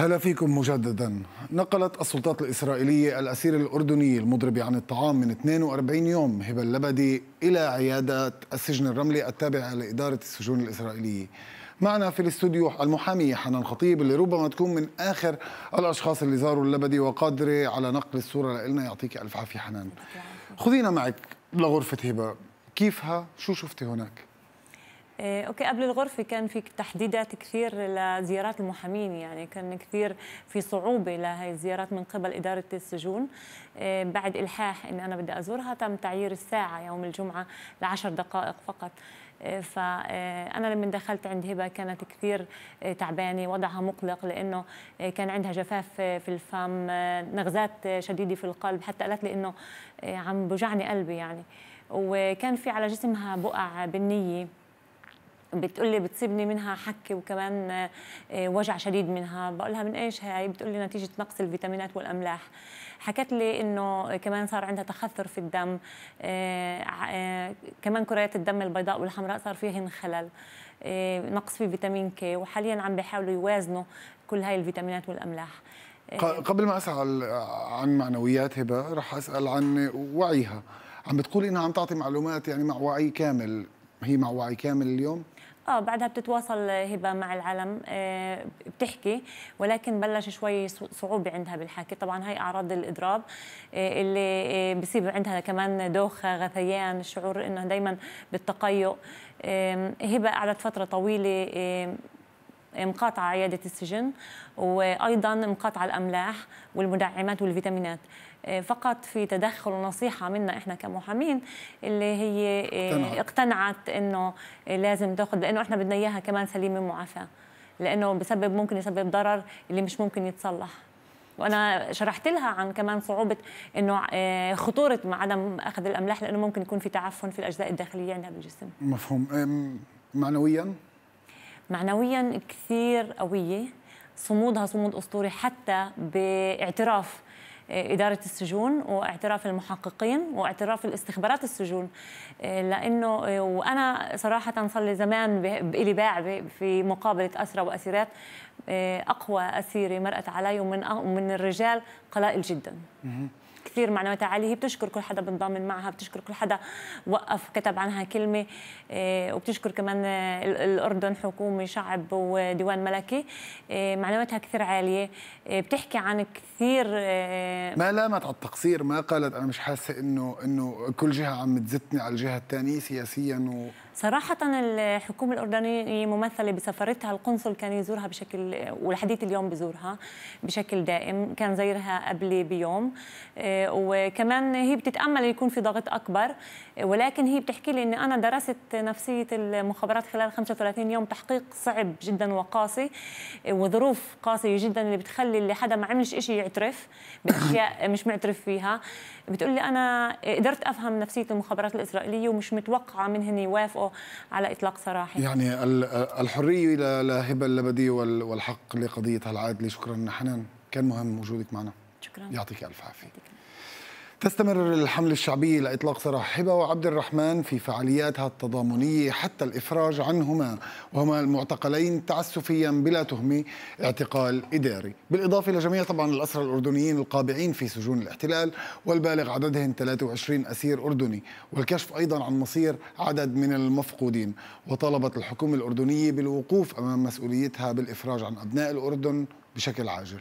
هلا فيكم مجددا. نقلت السلطات الإسرائيلية الأسير الأردني المضرب عن الطعام من 42 يوم هبة اللبدي إلى عيادة السجن الرملي التابعة لإدارة السجون الإسرائيلية. معنا في الاستوديو المحامية حنان خطيب اللي ربما تكون من آخر الأشخاص اللي زاروا اللبدي وقادرة على نقل الصورة لنا. يعطيك ألف عافية حنان. خذينا معك لغرفة هبة، كيفها؟ شو شفتي هناك؟ اوكي، قبل الغرفه كان في تحديدات كثير لزيارات المحامين، يعني كان كثير في صعوبه لهي الزيارات من قبل اداره السجون. بعد الحاح ان انا بدي ازورها تم تعيير الساعه يوم الجمعه ل10 دقائق فقط. فأنا لما دخلت عند هبة كانت كثير تعبانة، وضعها مقلق لأنه كان عندها جفاف في الفم، نغزات شديدة في القلب، حتى قالت لي إنه عم بوجعني قلبي يعني، وكان في على جسمها بقع بنية، بتقولي بتصيبني منها حكي وكمان وجع شديد منها. بقولها من ايش هاي؟ بتقولي نتيجة نقص الفيتامينات والأملاح. حكت لي انه كمان صار عندها تخثر في الدم، كمان كريات الدم البيضاء والحمراء صار فيهن خلل، نقص في فيتامين كي، وحاليا عم بيحاولوا يوازنوا كل هاي الفيتامينات والأملاح. قبل ما أسأل عن معنويات هبة رح أسأل عن وعيها. عم بتقولي انها عم تعطي معلومات يعني مع وعي كامل، هي مع وعي كامل اليوم؟ بعدها بتتواصل هبة مع العالم، بتحكي، ولكن بلش شوي صعوبة عندها بالحكي. طبعا هاي أعراض الإضراب اللي بصيب عندها كمان دوخة، غثيان، شعور إنه دايما بالتقيؤ. هبة قعدت فترة طويلة مقاطعة عيادة السجن، وأيضا مقاطعة الأملاح والمدعمات والفيتامينات، فقط في تدخل ونصيحة منا إحنا كمحامين، اللي هي اقتنعت إنه لازم تأخذ، لأنه إحنا بدنا إياها كمان سليمة معافاة، لأنه بسبب ممكن يسبب ضرر اللي مش ممكن يتصلح. وأنا شرحت لها عن كمان صعوبة إنه خطورة عدم أخذ الأملاح، لأنه ممكن يكون في تعفن في الأجزاء الداخلية عندها بالجسم. مفهوم. معنوياً؟ معنوياً كثير قوية، صمودها صمود أسطوري حتى باعتراف إدارة السجون واعتراف المحققين واعتراف الاستخبارات السجون، لأنه وأنا صراحة صار لي زمان بإلي باع في مقابلة أسرى وأسيرات، أقوى أسيرة مرقت علي ومن الرجال قلائل جدا. كثير معنوياتها عالية، هي بتشكر كل حدا بنضامن معها، بتشكر كل حدا وقف كتب عنها كلمة، وبتشكر كمان الأردن، حكومة، شعب، وديوان ملكي. معنوياتها كثير عالية، بتحكي عن كثير، ما لامت على التقصير، ما قالت أنا مش حاسة إنه كل جهة عم تزتني على الجهة الثانية سياسيا صراحة الحكومة الأردنية ممثلة بسفرتها، القنصل كان يزورها بشكل، ولحديت اليوم بزورها بشكل دائم، كان زيرها قبل بيوم. وكمان هي بتتأمل يكون في ضغط أكبر، ولكن هي بتحكي لي إن أنا درست نفسية المخابرات خلال 35 يوم، تحقيق صعب جدا وقاسي، وظروف قاسية جدا اللي بتخلي اللي حدا ما عملش إشي يعترف بأشياء مش معترف فيها. بتقول لي أنا قدرت أفهم نفسية المخابرات الإسرائيلية، ومش متوقعة منهم يوافقوا على إطلاق سراحي. يعني الحرية لهبة اللبدي والحق لقضيتها العادلة. شكرا حنان، كان مهم وجودك معنا. شكرا، يعطيك ألف عافية. تستمر الحملة الشعبية لإطلاق سراح هبة وعبد الرحمن في فعالياتها التضامنية حتى الإفراج عنهما، وهما المعتقلين تعسفيا بلا تهمة اعتقال إداري، بالإضافة لجميع طبعا الأسرى الأردنيين القابعين في سجون الاحتلال والبالغ عددهم 23 أسير أردني، والكشف أيضا عن مصير عدد من المفقودين. وطالبت الحكومة الأردنية بالوقوف أمام مسؤوليتها بالإفراج عن أبناء الأردن بشكل عاجل.